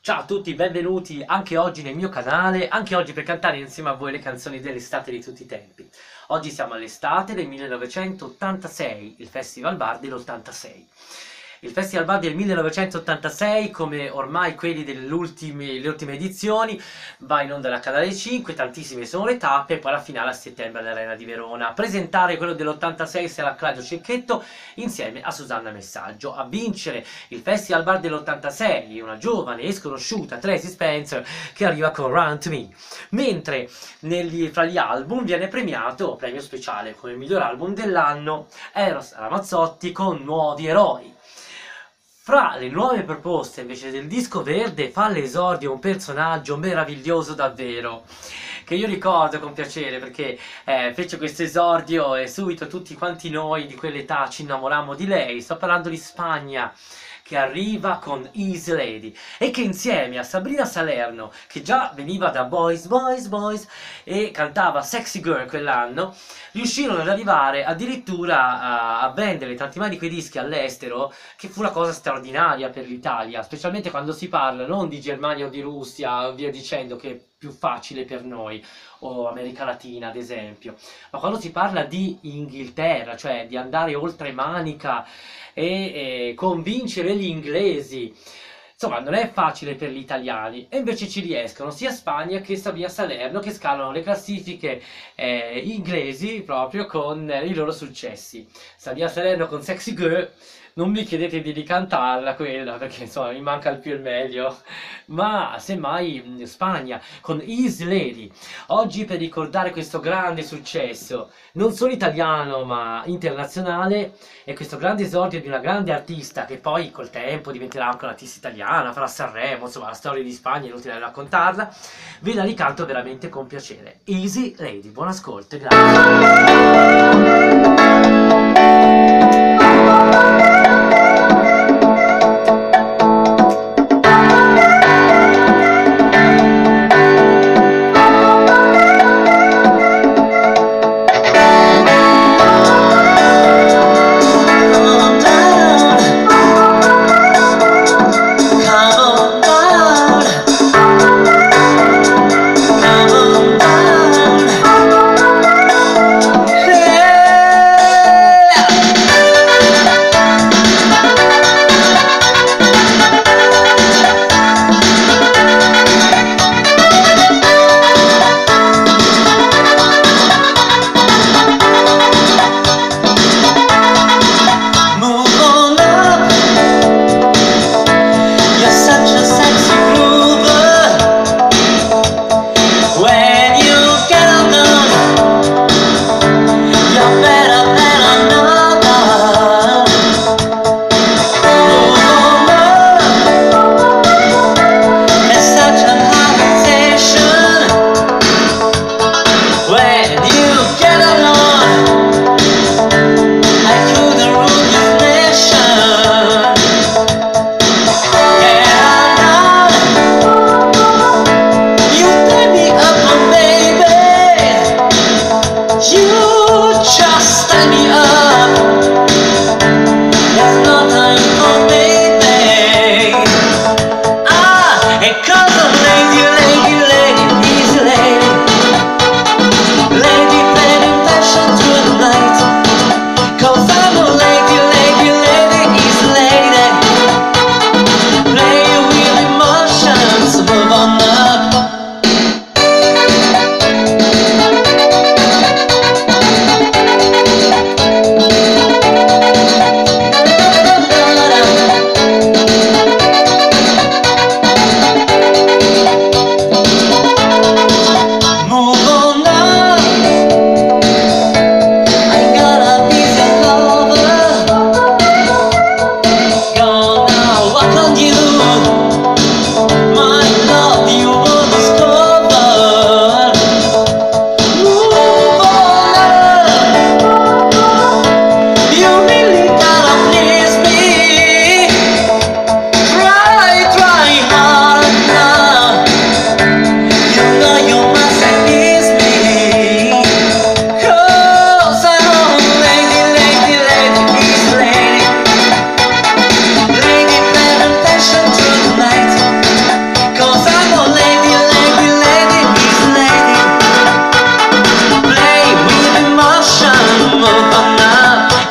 Ciao a tutti, benvenuti anche oggi nel mio canale, anche oggi per cantare insieme a voi le canzoni dell'estate di tutti i tempi. Oggi siamo all'estate del 1986, il Festivalbar dell'86. Il Festivalbar del 1986, come ormai quelli delle ultime edizioni, va in onda alla Canale 5, tantissime sono le tappe, e poi la finale a settembre all'Arena di Verona. A presentare quello dell'86 sarà Claudio Cecchetto insieme a Susanna Messaggio. A vincere il Festivalbar dell'86 una giovane e sconosciuta Tracy Spencer, che arriva con Run To Me. Mentre fra gli album viene premiato, premio speciale come miglior album dell'anno, Eros Ramazzotti con Nuovi Eroi. Fra le nuove proposte invece del disco verde fa l'esordio un personaggio meraviglioso davvero, che io ricordo con piacere perché fece questo esordio e subito tutti quanti noi di quell'età ci innamorammo di lei. Sto parlando di Spagna, che arriva con Easy Lady e che insieme a Sabrina Salerno, che già veniva da Boys, Boys, Boys e cantava Sexy Girl quell'anno, riuscirono ad arrivare addirittura a vendere tanti mani di quei dischi all'estero, che fu una cosa straordinaria per l'Italia, specialmente quando si parla non di Germania o di Russia, via dicendo, che è più facile per noi, o America Latina ad esempio, ma quando si parla di Inghilterra, cioè di andare oltre Manica e convincere gli inglesi, insomma non è facile per gli italiani, e invece ci riescono sia Spagna che Sabrina Salerno, che scalano le classifiche inglesi proprio con i loro successi. Sabrina Salerno con Sexy Girl, non mi chiedete di ricantarla quella, perché insomma mi manca il più e il meglio, ma semmai Spagna con Easy Lady. Oggi per ricordare questo grande successo, non solo italiano ma internazionale, e questo grande esordio di una grande artista che poi col tempo diventerà anche un'artista italiana, farà Sanremo, insomma la storia di Spagna è inutile raccontarla, ve la ricanto veramente con piacere. Easy Lady, buon ascolto e grazie.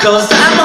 'Cause I'm